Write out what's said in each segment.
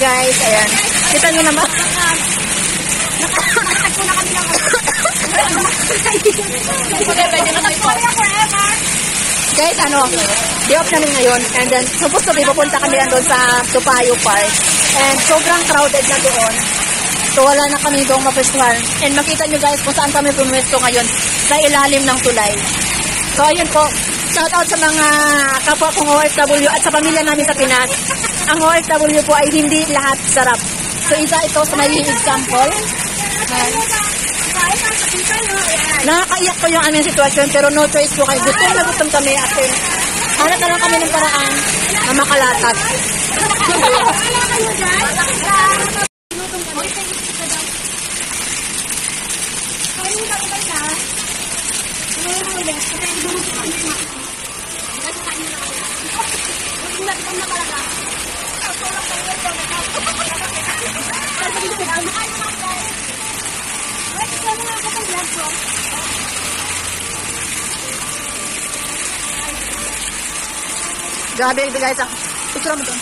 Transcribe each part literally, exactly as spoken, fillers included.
guys. Ayan. Kita nyo naman. Nakatagpo na kami lang. Guys, ano, day-off namin ngayon. And then, supposed to be pupunta kami lang doon sa Tupayo Park. And sobrang crowded na doon. So, wala na kami doon mapwestuhan. And makita nyo guys kung saan kami pumwesto ngayon. Sa ilalim ng tulay. So, ayun po. Shout out sa mga kapwa kong O F W at sa pamilya namin sa Pinas. Ang O F W po ay hindi lahat sarap. So, isa ito sa may example. Nakakaiyak po yung aming sitwasyon, pero no choice po kayo. Gusto na gusto kami at hanap na lang kami ng paraan na makalatag. Grabe guys, ah. Picture mo doon.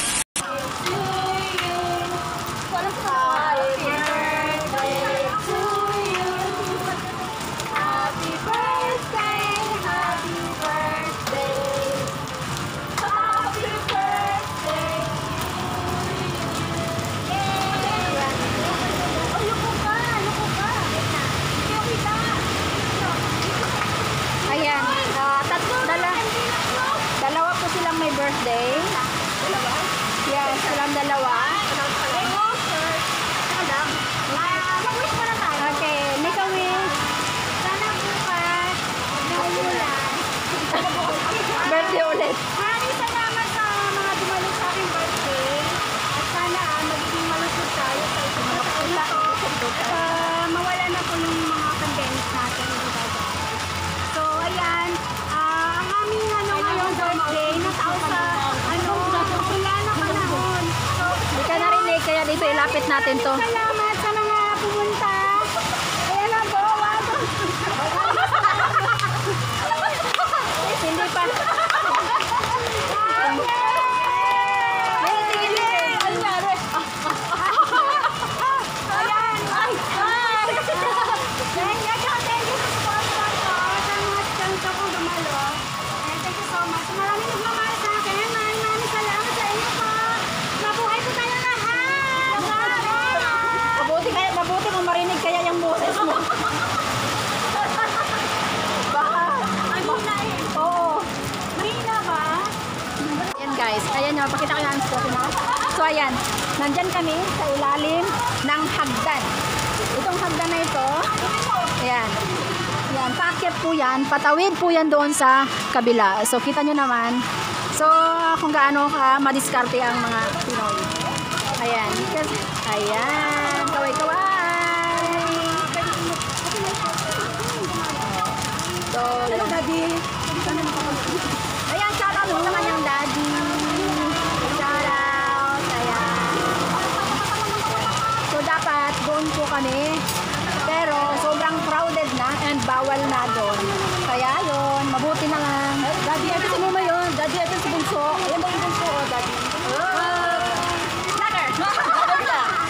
Lapit natin to. Salamat sa mga pumunta. Ayan ang bawa. Hindi pa. Pakita ko yung spot mo. So ayan, nandyan kami sa ilalim ng hagdan. Itong hagdan na ito, ayan, ayan, paakyat po yan, patawid po yan doon sa kabila. So kita nyo naman, so kung gaano ka madiskarte ang mga Pinoy. Ayan, ayan, kaway-kaway. So, hello daddy. Ayan, shout out sa kanyang daddy. Po kami, pero sobrang crowded na and bawal na doon, kaya yon, mabuti na lang. Daddy, ito si mama yun. Daddy, ito si bunso. Ayan ba yung bunso? Oh, daddy. Snacker!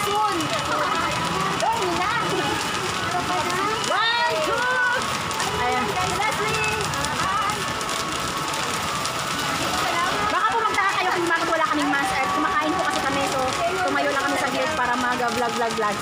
Soon! Don't me na! One, two! Ayan. Leslie! Baka pumunta ka kayo kung bakit wala kaming mask. Kumakain po kasi kami, so tumayo lang kami sa gate para mag-vlog-vlog-vlog.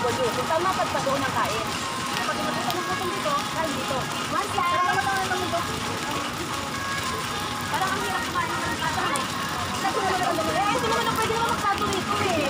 Pwede naman magtato dito eh.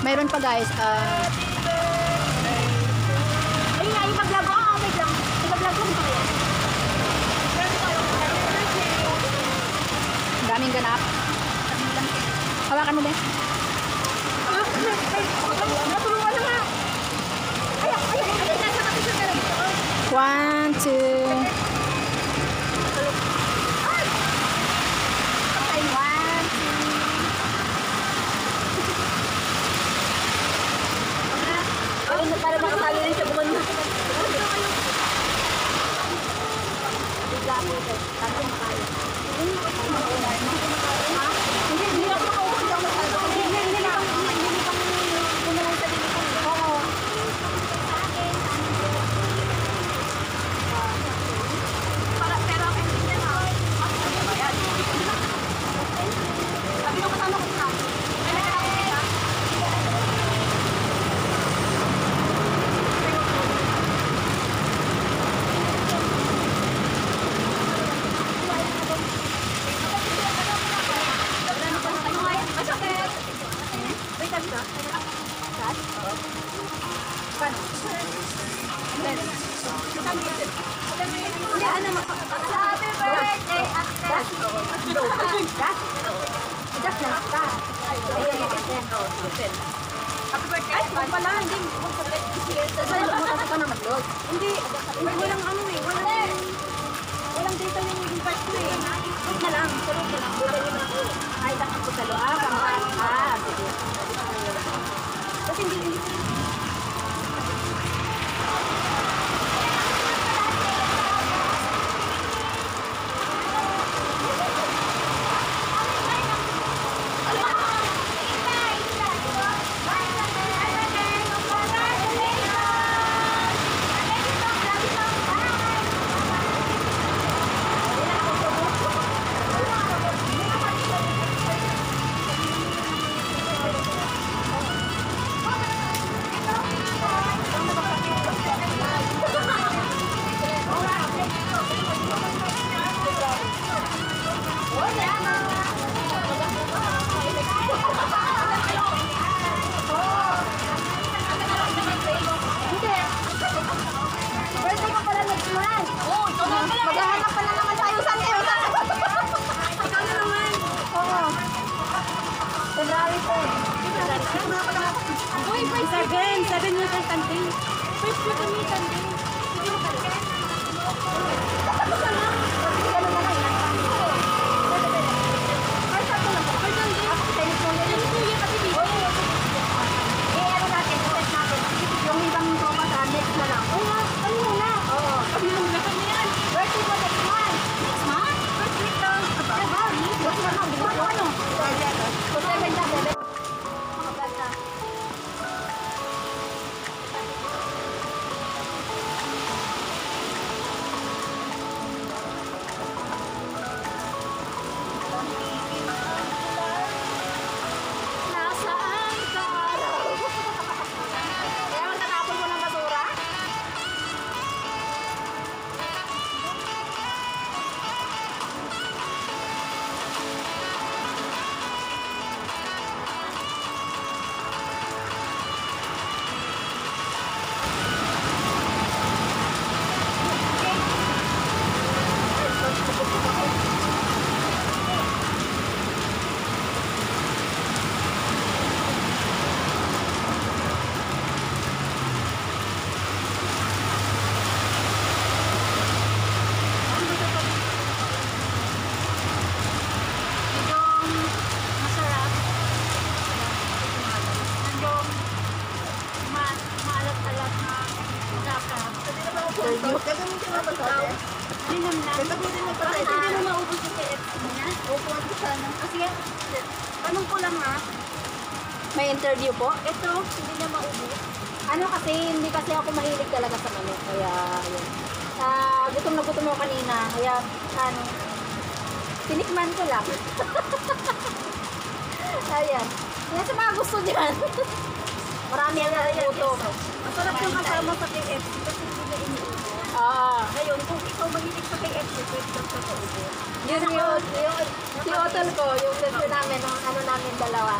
Mayroon pa guys, ah ayun nga, yung mag-vlog ko, oh wait lang, yung mag-vlog ko dito yan. Ang daming ganap. Hawakan mo din. Natulungan na nga. Ayak, ayak, ayak, nasa katisyon ka na dito. One, two. Terima kasih. Inom lang. Tatagutin mo para hindi mo maubos yung K F C niya. Opo, ito sana. O sige, tanong ko lang ha. May interview po? Ito, hindi na maubos. Ano kasi, hindi kasi ako mahilig talaga sa manok. Kaya, yun. Ah, gutom na gutom mo kanina. Kaya, ano, tinikman ko lang. Ayan. Yan sa mga gusto dyan. Marami ang nagutom. Masarap yung kasama sa K F C kasi hindi na iniubo. Ah. Ngayon, kung ikaw mahilig sa K F C, pwede ka sa ubo. Yun yun. Si Otol ko, yung review namin, yung ano namin dalawa.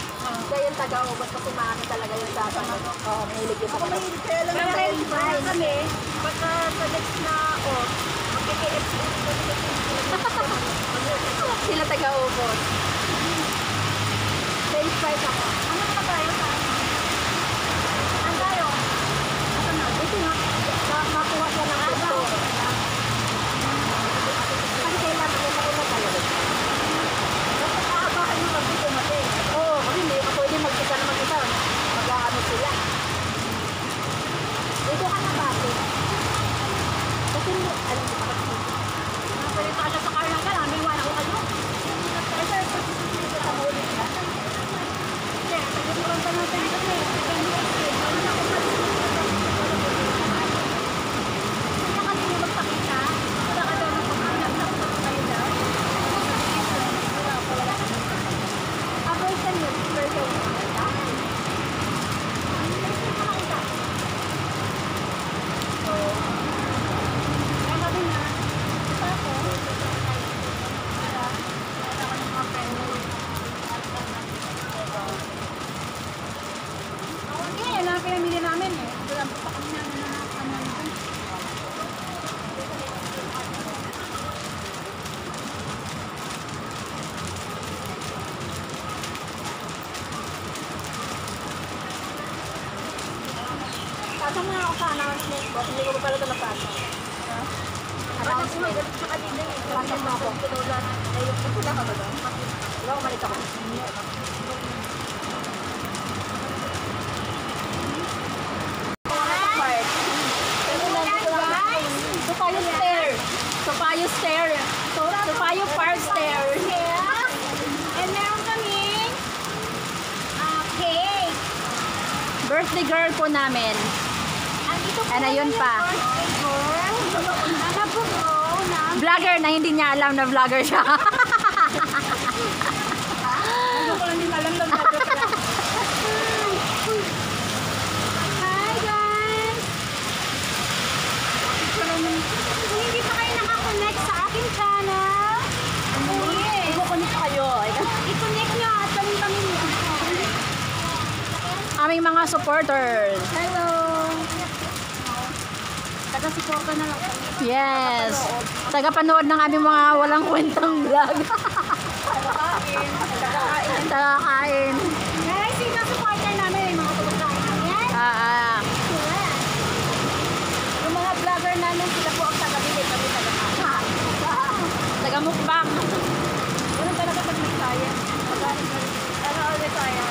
Kaya yung taga-ubos kasi maami talaga yung data. Oo, mahilig yung sa kanila. Kaya lang yung kami, baka sa next na off, mag-K F C ubo. Sila taga-ubos. Inspired ako. Ano ka tayo sa akin? Ano tayo? Ito na. Ito na. Makuha siya ng gusto. Kasi kailangan ko makuha tayo. Basta kaabaan mo kasi kumating. Oo. Kasi hindi ako pwede mag-isa na mag-isa. Mag-aano sila. Dito ka na bakit? Kasi hindi. Alam mo pa kasi. Pwede pa ka sa car lang ka lang. May iwan ako kayo. Kasi sa pagsisigil ka sa muli ka. Pagkakulang ka natin kasi, pagkakulang ka natin, wala na kung pagkakulang ka kanina magpakita, wala ka daw na pagkakulang sa pagkakulang. Wala ka, wala ka. Abortion yun, version yun. Ang nais na makita. So, kaya sabi na, ito ako, para, wala ka ng mga friend. Kaya lang pinamili namin eh. Wala po pa kami namin na kanan doon. Pasang na ako sana ang snake box. Hindi ko pa pala ito napasang. Parang snake box sa kanina eh. Pasang na ako. Pula ka ba doon? Wala ko malita ko. Tupayo Stair. Tupayo Park Stair. And meron kami cake. Birthday girl po namin. And ayun pa. Vlogger na hindi niya alam na vlogger siya. Hi guys! Kung hindi pa kayo nakakonect sa aking channel, please, i-connect kayo. I-connect nyo at saling-saling nyo. Aming mga supporters. Hello! Taga-suporta na lang. Yes! Taga-panood ng aming mga walang kwentang vlog. Tagakain. Tagakain. Guys, yung mga supporter namin, yung mga pagkain namin. Ah, ah. Sila. Yung mga vlogger namin, sila po ang tagabili. Kami tagakain. Tagamukbang. Ganun talaga pag may kaya. Pero ulit kaya.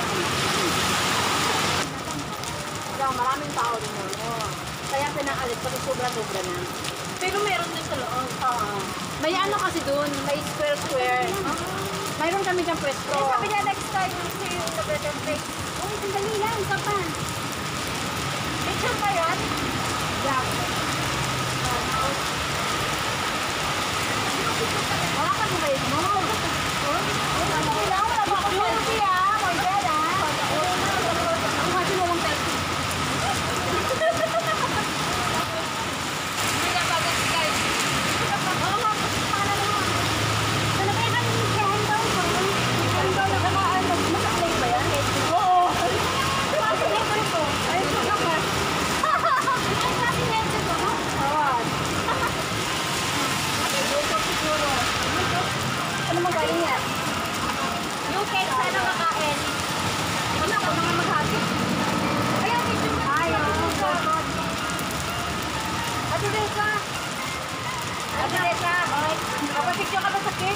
Maraming tao din mo. Kaya pinakalit pag sobra-sobra na. Pero meron din sa loob. Oo. May ano kasi dun, may square-square. Mayroon kami dyan pwesto. Eh, sabi niya, next time, see you in the bread and bake. Uy, sandali lang, isa pa. Picture pa yun? Yeah. Wala ka nung kayo mo. Wala ka nung kayo mo. Thank you.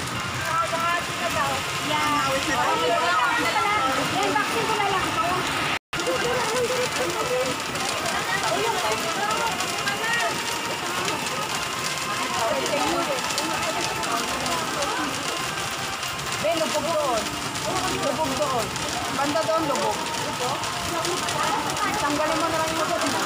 doon. Lubog doon. Banda doon, lubog. Tanggalin mo na lang yung lubog na.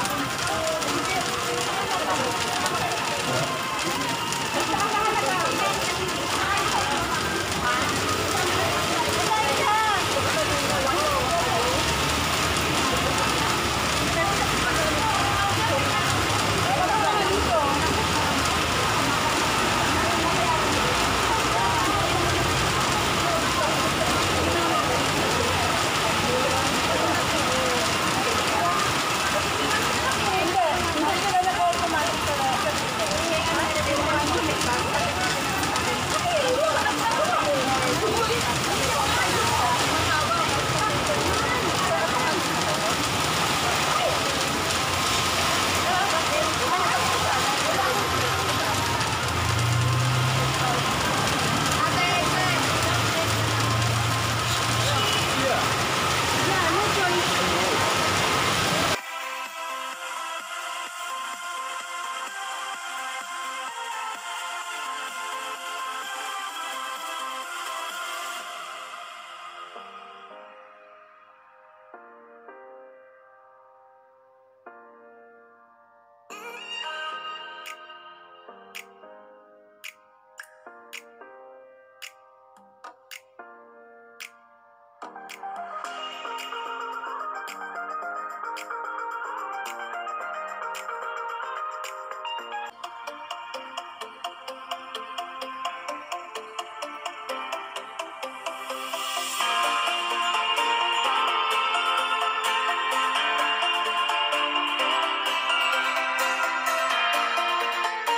So,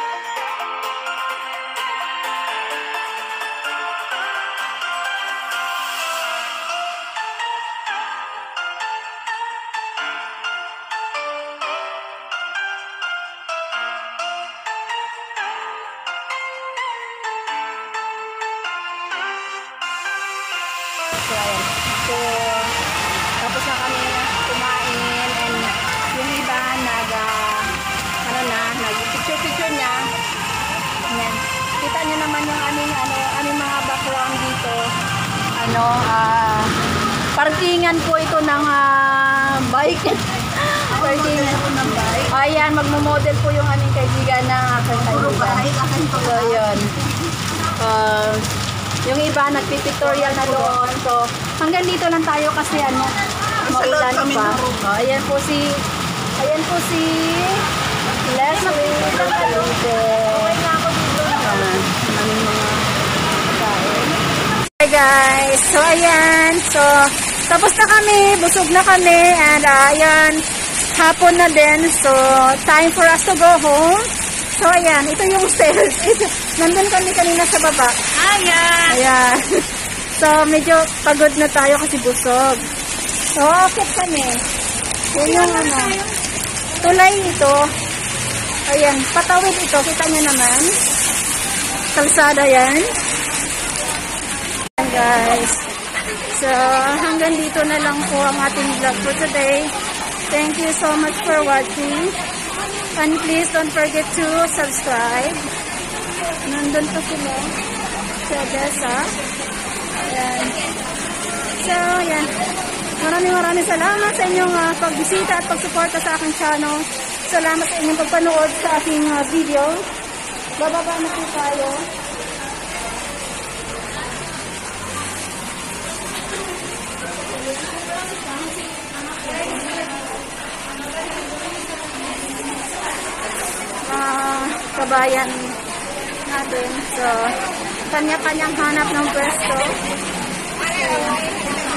tapos na kami kumain and yung iba nag uh, ano na, nag-picture-picture niya. Ayan. Kita niyo naman yung aming, ano, aming mga background dito. Ano, uh, parkingan po ito ng uh, bike. Parkingan po ng bike. Ayan, magmo-model po yung aming kaibigan ng aking kaibigan. So, yun. Uh, Yung iba nagpipictorial na doon. So, hanggang dito lang tayo kasi ano, maulan pa. Oh, ayan po si Ayan po si Leslie. Okay na ako dito. Aming mga pagkain. Hi guys. So, ayan. So, tapos na kami. Busog na kami. And uh, ayan, hapon na din. So, time for us to go home. So, ayan. Ito yung stairs. Nandun kami kanina sa baba. Ayan. Ayan. So, medyo pagod na tayo kasi busog. So, akit kami. So, yung ano. Tulay ito. Ayan. Patawid ito. Kita nyo naman. Kalsada yan. Ayan, guys. So, hanggang dito na lang po ang ating vlog for today. Thank you so much for watching. And please don't forget to subscribe. Nandun pa sila. Si Odessa. Ayan. So, ayan. Maraming maraming salamat sa inyong uh, pagbisita at pagsuporta sa aking channel. Salamat sa inyong pagpanood sa aking uh, video. Bababa na po tayo. Uh, kabayan natin. So, kanya-kanyang hanap ng pwesto. So,